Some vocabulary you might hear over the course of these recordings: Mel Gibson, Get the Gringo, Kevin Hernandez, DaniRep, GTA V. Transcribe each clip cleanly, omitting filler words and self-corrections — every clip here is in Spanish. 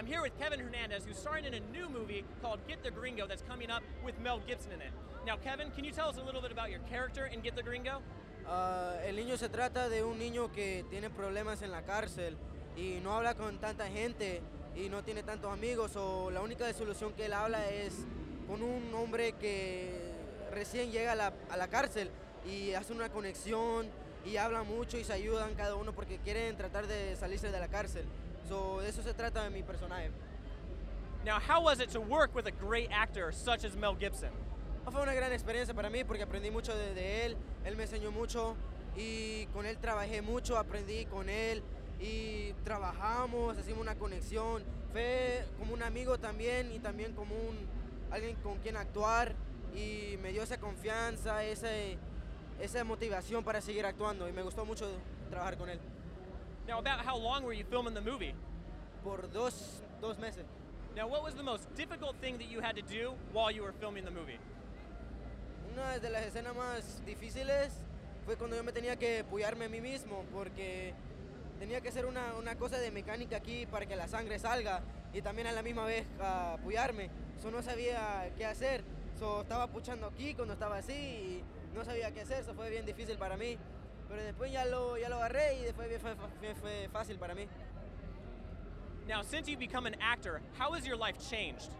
I'm here with Kevin Hernandez, who's starring in a new movie called Get the Gringo that's coming up with Mel Gibson in it. Now, Kevin, can you tell us a little bit about your character in Get the Gringo? El niño se trata de un niño que tiene problemas en la cárcel y no habla con tanta gente y no tiene tantos amigos, o la única solución que él habla es con un hombre que recién llega a la cárcel y hacen una conexión y hablan mucho y se ayudan cada uno porque quieren tratar de salirse de la cárcel. So, de eso se trata de mi personaje. Now, how was it to work with a great actor such as Mel Gibson? Fue una gran experiencia para mí porque aprendí mucho de él, él me enseñó mucho y con él trabajé mucho, aprendí con él y trabajamos, hicimos una conexión, fue como un amigo también y también como alguien con quien actuar y me dio esa confianza, esa motivación para seguir actuando y me gustó mucho trabajar con él. Now, about how long were you filming the movie? Por dos meses. Now, what was the most difficult thing that you had to do while you were filming the movie? Una de las escenas más difíciles fue cuando yo me tenía que apoyarme a mí mismo porque tenía que hacer una cosa de mecánica aquí para que la sangre salga y también a la misma vez apoyarme. Yo no sabía qué hacer, yo estaba puchando aquí cuando estaba así y no sabía qué hacer, eso fue bien difícil para mí, pero después ya lo agarré y después fue fácil para mí. Now, since you've become an actor, how has your life changed?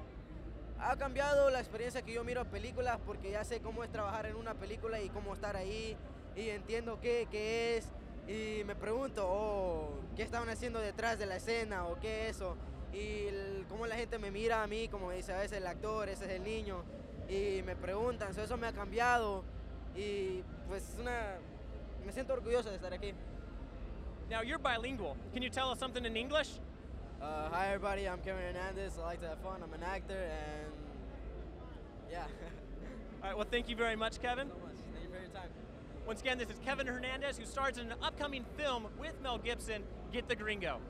Ha cambiado la experiencia que yo miro películas porque ya sé cómo es trabajar en una película y cómo estar ahí y entiendo qué es y me pregunto, oh, ¿qué estaban haciendo detrás de la escena o qué es eso? Y cómo la gente me mira a mí, como dice a veces el actor, ese es el niño, y me preguntan, eso me ha cambiado y pues me siento orgulloso de estar aquí. Now you're bilingual. Can you tell us something in English? Hi everybody, I'm Kevin Hernandez, I like to have fun, I'm an actor, and yeah. Alright, well thank you very much, Kevin. So much. Thank you for your time. Once again, this is Kevin Hernandez, who stars in an upcoming film with Mel Gibson, Get the Gringo.